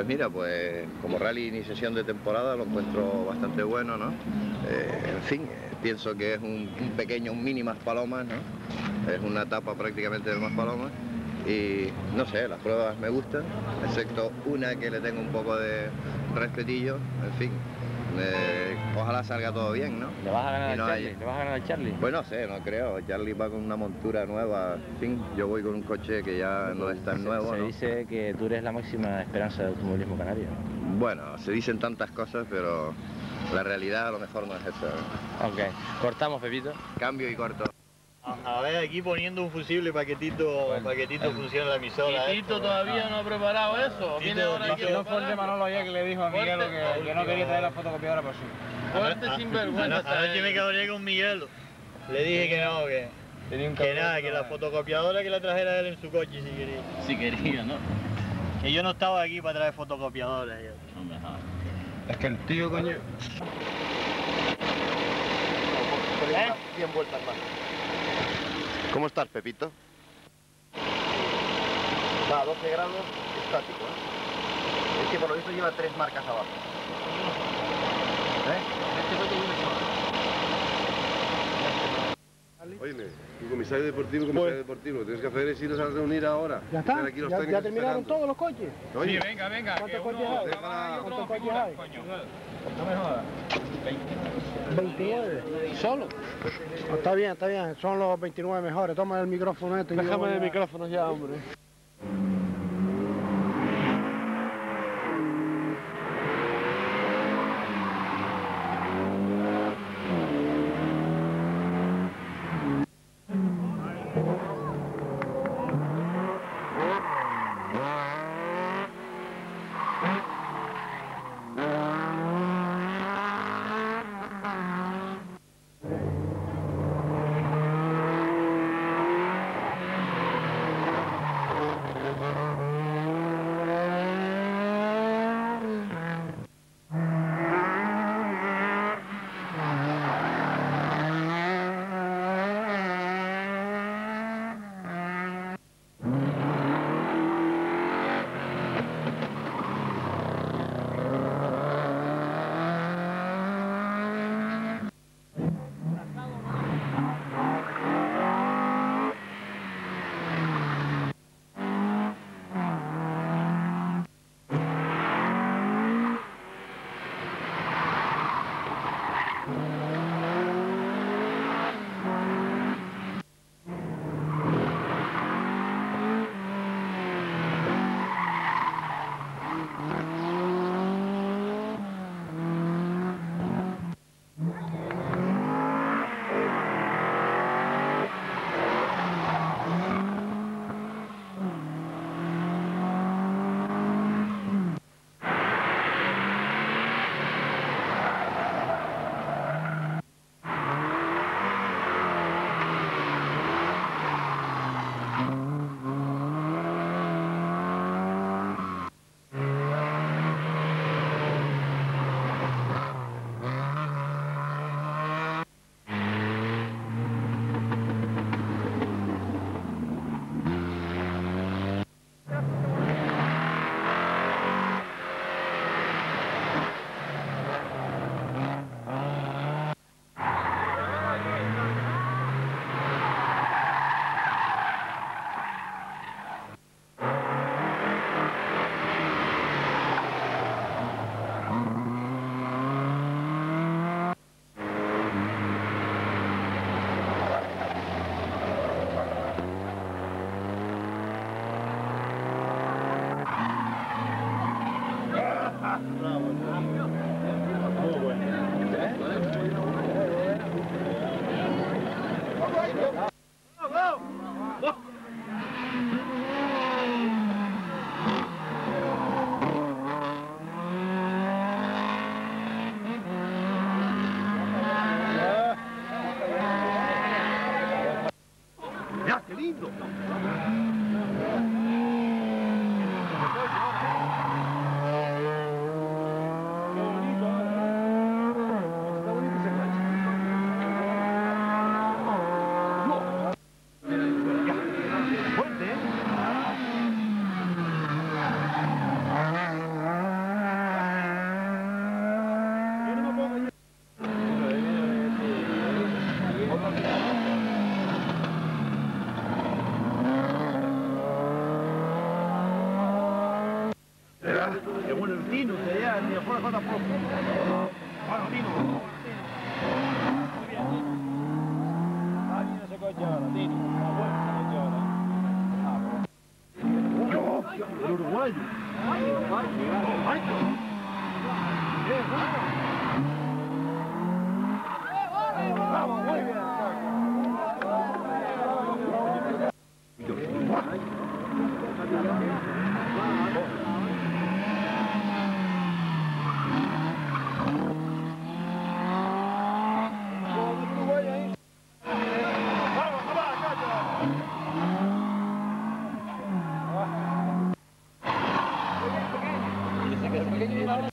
Pues mira, pues como rally iniciación de temporada lo encuentro bastante bueno, ¿no? En fin, pienso que es un mini Maspalomas, ¿no? Es una etapa prácticamente del Maspalomas y no sé, las pruebas me gustan, excepto una que le tengo un poco de respetillo, en fin. Ojalá salga todo bien, ¿no? ¿Le vas a ganar a Charlie? ¿Le vas a ganar a Charlie? Pues no sé, no creo. Charlie va con una montura nueva, en fin, yo voy con un coche que ya no es tan nuevo. Se dice que tú eres la máxima esperanza del automovilismo canario. Bueno, se dicen tantas cosas, pero la realidad a lo mejor no es esa. Ok, cortamos, Pepito. Cambio y corto. A ver, aquí poniendo un fusible paquetito, bueno, paquetito funciona la emisora. ¿Y Tito esto, todavía no ha preparado eso? ¿Viene ahora no, que no fue el de Manolo ayer que le dijo a Miguel que no quería traer la fotocopiadora para sí? Fuerte sinvergüenza. Anoche me cabreé con Miguel. Le dije que no, que nada, que la fotocopiadora que la trajera él en su coche si quería. Si quería, ¿no? Que yo no estaba aquí para traer fotocopiadoras. Es que el tío, coño... 100 vueltas más. ¿Cómo estás, Pepito? Va a 12 grados estático, ¿eh? Es que por lo visto lleva 3 marcas abajo. Oye, tu comisario deportivo, lo que tienes que hacer es irnos a reunir ahora. Ya está, aquí los ya terminaron todos los coches. Oye, sí, venga. ¿Cuántos coches hay? ¿Cuántos coches hay? No me jodas. 29. ¿Solo? No, está bien, son los 29 mejores. Toma el micrófono este. Déjame el micrófono ya, hombre. Linux, ya ni afuera falta poco. Bueno, Linux. Muy bien, Linux. Ah, Linux se coche ahora, Linux. Ah, bueno, se coche ahora. Ah, bueno. El uruguayo. Ay, el uruguayo. Ay, qué bueno. Vamos, muy bien.